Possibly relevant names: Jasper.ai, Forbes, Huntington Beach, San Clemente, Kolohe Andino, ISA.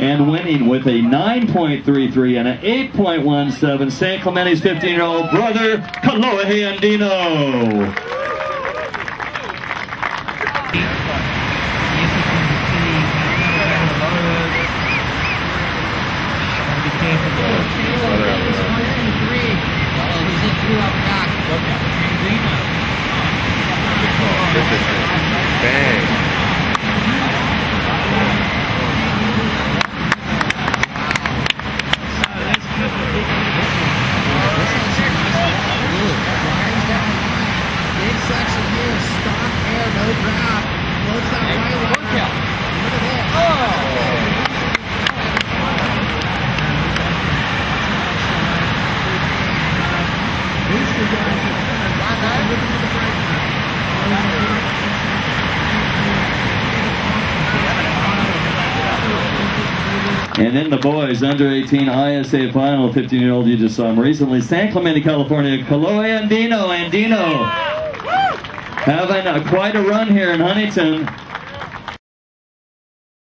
And winning with a 9.33 and an 8.17, San Clemente's 15-year-old brother, Kolohe Andino. And in the boys under 18 ISA final, 15-year-old you just saw him recently, San Clemente, California, Kolohe Andino. Having quite a run here in Huntington.